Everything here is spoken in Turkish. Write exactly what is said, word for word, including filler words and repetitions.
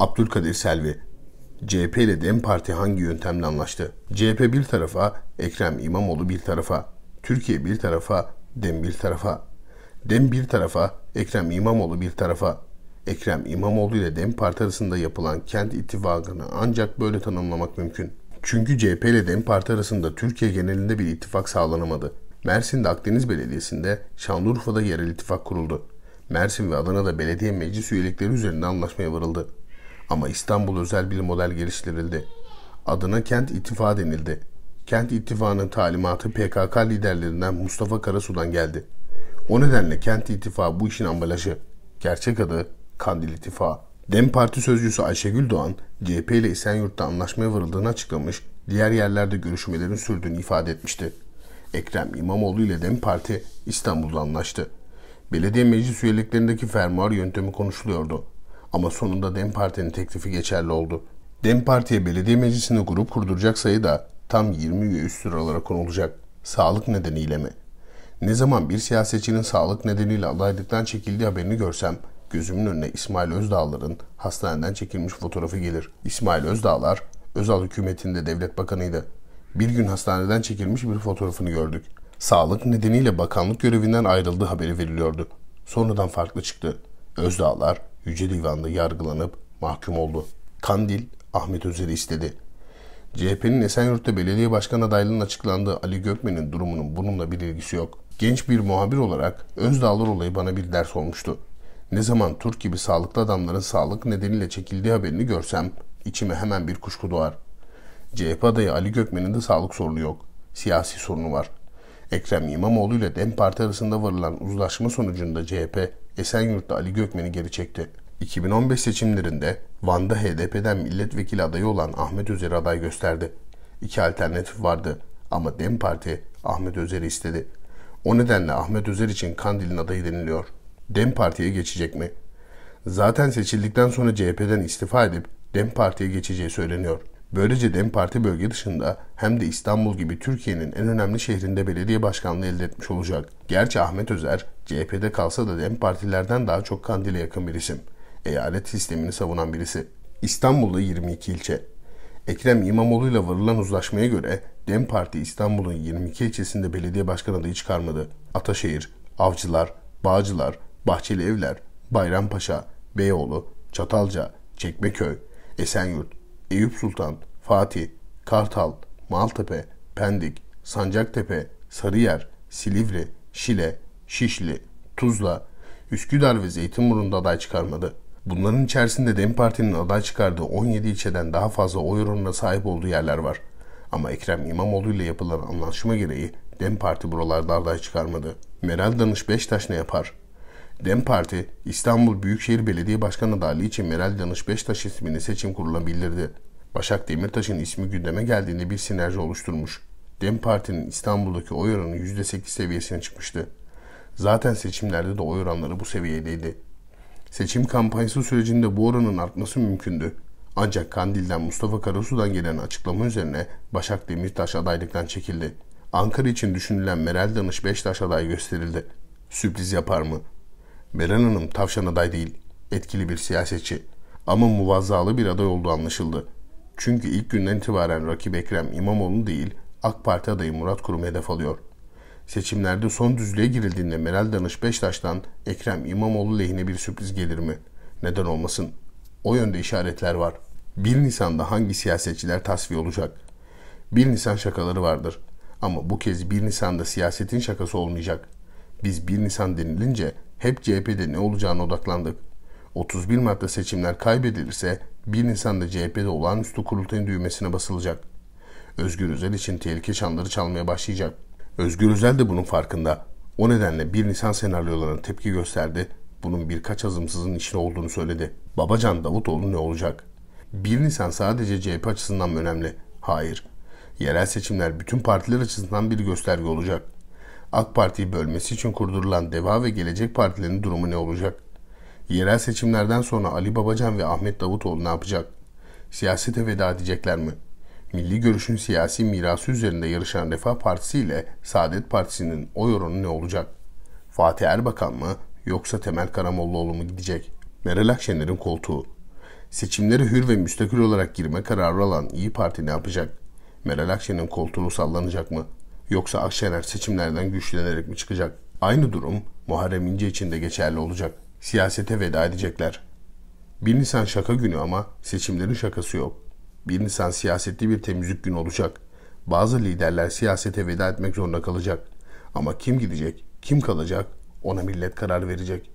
Abdülkadir Selvi, C H P ile DEM Parti hangi yöntemle anlaştı? C H P bir tarafa, Ekrem İmamoğlu bir tarafa, Türkiye bir tarafa, DEM bir tarafa. DEM bir tarafa, Ekrem İmamoğlu bir tarafa. Ekrem İmamoğlu ile DEM Parti arasında yapılan Kent İttifakı'nı ancak böyle tanımlamak mümkün. Çünkü C H P ile DEM Parti arasında Türkiye genelinde bir ittifak sağlanamadı. Mersin'de Akdeniz Belediyesi'nde, Şanlıurfa'da yerel ittifak kuruldu. Mersin ve Adana'da belediye meclis üyelikleri üzerinde anlaşmaya varıldı. Ama İstanbul özel bir model geliştirildi. Adına Kent İttifakı denildi. Kent İttifakı'nın talimatı P K K liderlerinden Mustafa Karasu'dan geldi. O nedenle Kent İttifakı bu işin ambalajı. Gerçek adı Kandil İttifakı. DEM Parti sözcüsü Ayşegül Doğan, C H P ile Esenyurt'ta anlaşmaya varıldığını açıklamış, diğer yerlerde görüşmelerin sürdüğünü ifade etmişti. Ekrem İmamoğlu ile DEM Parti İstanbul'da anlaştı. Belediye meclis üyeliklerindeki fermuar yöntemi konuşuluyordu. Ama sonunda DEM Parti'nin teklifi geçerli oldu. DEM Parti'ye belediye meclisinde grup kurduracak sayıda tam yirmi üye üst sıralara konulacak. Sağlık nedeniyle mi? Ne zaman bir siyasetçinin sağlık nedeniyle adaylıktan çekildiği haberini görsem, gözümün önüne İsmail Özdağlar'ın hastaneden çekilmiş fotoğrafı gelir. İsmail Özdağlar, Özal hükümetinde devlet bakanıydı. Bir gün hastaneden çekilmiş bir fotoğrafını gördük. Sağlık nedeniyle bakanlık görevinden ayrıldığı haberi veriliyordu. Sonradan farklı çıktı. Özdağlar, Yüce Divan'da yargılanıp mahkum oldu. Kandil, Ahmet Özer'i istedi. C H P'nin Esenyurt'ta belediye başkan adaylığının açıklandığı Ali Gökmen'in durumunun bununla bir ilgisi yok. Genç bir muhabir olarak Özdağlar olayı bana bir ders olmuştu. Ne zaman Türk gibi sağlıklı adamların sağlık nedeniyle çekildiği haberini görsem içime hemen bir kuşku doğar. C H P adayı Ali Gökmen'in de sağlık sorunu yok. Siyasi sorunu var. Ekrem İmamoğlu ile DEM Parti arasında varılan uzlaşma sonucunda C H P, Esenyurt'ta Ali Gökmen'i geri çekti. iki bin on beş seçimlerinde Van'da H D P'den milletvekili adayı olan Ahmet Özer'i aday gösterdi. İki alternatif vardı ama DEM Parti Ahmet Özer'i istedi. O nedenle Ahmet Özer için Kandil'in adayı deniliyor. DEM Parti'ye geçecek mi? Zaten seçildikten sonra C H P'den istifa edip DEM Parti'ye geçeceği söyleniyor. Böylece DEM Parti bölge dışında hem de İstanbul gibi Türkiye'nin en önemli şehrinde belediye başkanlığı elde etmiş olacak. Gerçi Ahmet Özer, C H P'de kalsa da DEM Partilerden daha çok Kandil'e yakın bir isim. Eyalet sistemini savunan birisi. İstanbul'da yirmi iki ilçe. Ekrem İmamoğlu ile varılan uzlaşmaya göre DEM Parti İstanbul'un yirmi iki ilçesinde belediye başkan adayı çıkarmadı. Ataşehir, Avcılar, Bağcılar, Bahçeli Evler, Bayrampaşa, Beyoğlu, Çatalca, Çekmeköy, Esenyurt, Eyüp Sultan, Fatih, Kartal, Maltepe, Pendik, Sancaktepe, Sarıyer, Silivri, Şile, Şişli, Tuzla, Üsküdar ve Zeytinburnu'nda aday çıkarmadı. Bunların içerisinde DEM Parti'nin aday çıkardığı on yedi ilçeden daha fazla oy oranına sahip olduğu yerler var. Ama Ekrem İmamoğlu ile yapılan anlaşma gereği DEM Parti buralarda aday çıkarmadı. Meral Danış Beştaş ne yapar? DEM Parti, İstanbul Büyükşehir Belediye Başkanı adaylığı için Meral Danış Beştaş ismini seçim kuruluna bildirdi. Başak Demirtaş'ın ismi gündeme geldiğinde bir sinerji oluşturmuş. DEM Parti'nin İstanbul'daki oy oranı yüzde sekiz seviyesine çıkmıştı. Zaten seçimlerde de oy oranları bu seviyedeydi. Seçim kampanyası sürecinde bu oranın artması mümkündü. Ancak Kandil'den Mustafa Karasu'dan gelen açıklama üzerine Başak Demirtaş adaylıktan çekildi. Ankara için düşünülen Meral Danış Beştaş aday gösterildi. Sürpriz yapar mı? Meral Hanım tavşan aday değil, etkili bir siyasetçi. Ama muvazzalı bir aday olduğu anlaşıldı. Çünkü ilk günden itibaren rakip Ekrem İmamoğlu değil, AK Parti adayı Murat Kurum'u hedef alıyor. Seçimlerde son düzlüğe girildiğinde Meral Danış Beştaş'tan Ekrem İmamoğlu lehine bir sürpriz gelir mi? Neden olmasın? O yönde işaretler var. bir Nisan'da hangi siyasetçiler tasfiye olacak? bir Nisan şakaları vardır. Ama bu kez bir Nisan'da siyasetin şakası olmayacak. Biz bir Nisan denilince hep C H P'de ne olacağına odaklandık. otuz bir Mart'ta seçimler kaybedilirse bir Nisan'da C H P'de olağanüstü kurultayın düğmesine basılacak. Özgür Özel için tehlike çanları çalmaya başlayacak. Özgür Özel de bunun farkında. O nedenle bir Nisan senaryolarına tepki gösterdi. Bunun birkaç azımsızın içine olduğunu söyledi. Babacan Davutoğlu ne olacak? bir Nisan sadece C H P açısından mı önemli? Hayır. Yerel seçimler bütün partiler açısından bir gösterge olacak. AK Parti'yi bölmesi için kurdurulan DEVA ve Gelecek Partilerinin durumu ne olacak? Yerel seçimlerden sonra Ali Babacan ve Ahmet Davutoğlu ne yapacak? Siyasete veda edecekler mi? Milli Görüş'ün siyasi mirası üzerinde yarışan Refah Partisi ile Saadet Partisi'nin oy oranı ne olacak? Fatih Erbakan mı yoksa Temel Karamollaoğlu mu gidecek? Meral Akşener'in koltuğu. Seçimlere hür ve müstakil olarak girme kararı alan İyi Parti ne yapacak? Meral Akşener'in koltuğu sallanacak mı? Yoksa Akşener seçimlerden güçlenerek mi çıkacak? Aynı durum Muharrem İnce için de geçerli olacak. Siyasete veda edecekler. bir Nisan şaka günü ama seçimlerin şakası yok. bir Nisan siyasetli bir temizlik günü olacak. Bazı liderler siyasete veda etmek zorunda kalacak. Ama kim gidecek, kim kalacak ona millet karar verecek.